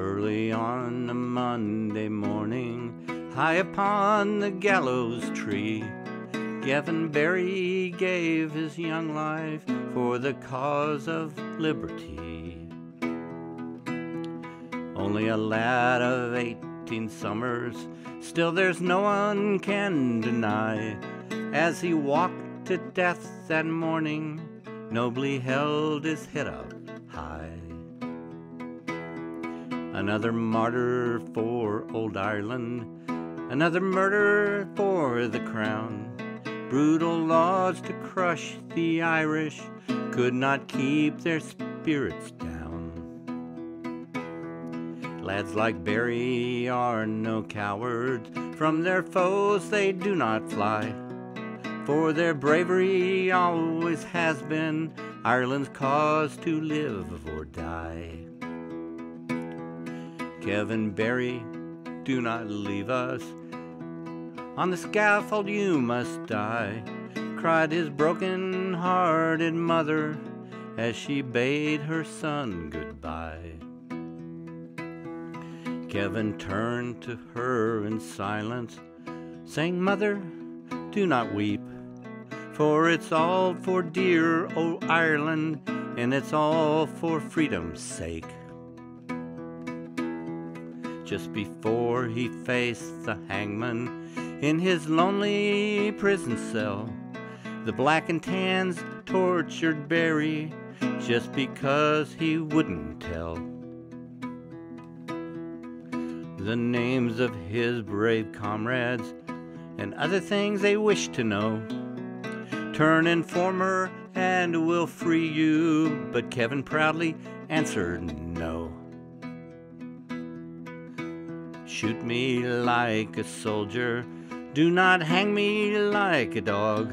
early on a Monday morning, high upon the gallows tree, Kevin Barry gave his young life for the cause of liberty. Only a lad of 18 summers, still there's no one can deny, as he walked to death that morning, nobly held his head up high. Another martyr for old Ireland, another murder for the crown. Brutal laws to crush the Irish could not keep their spirits down. Lads like Barry are no cowards, from their foes they do not fly, for their bravery always has been Ireland's cause to live or die. Kevin Barry, do not leave us, on the scaffold you must die, cried his broken-hearted mother as she bade her son goodbye. Kevin turned to her in silence, saying, "Mother, do not weep, for it's all for dear old Ireland, and it's all for freedom's sake." Just before he faced the hangman, in his lonely prison cell, the black and tans tortured Barry just because he wouldn't tell. The names of his brave comrades and other things they wish to know. Turn informer and we'll free you, but Kevin proudly answered no. Shoot me like a soldier, do not hang me like a dog,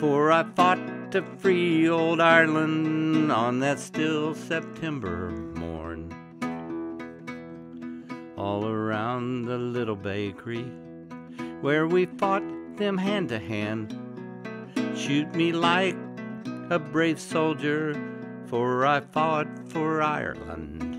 for I fought to free old Ireland on that still September morn. All around the little bakery where we fought them hand to hand, shoot me like a brave soldier, for I fought for Ireland.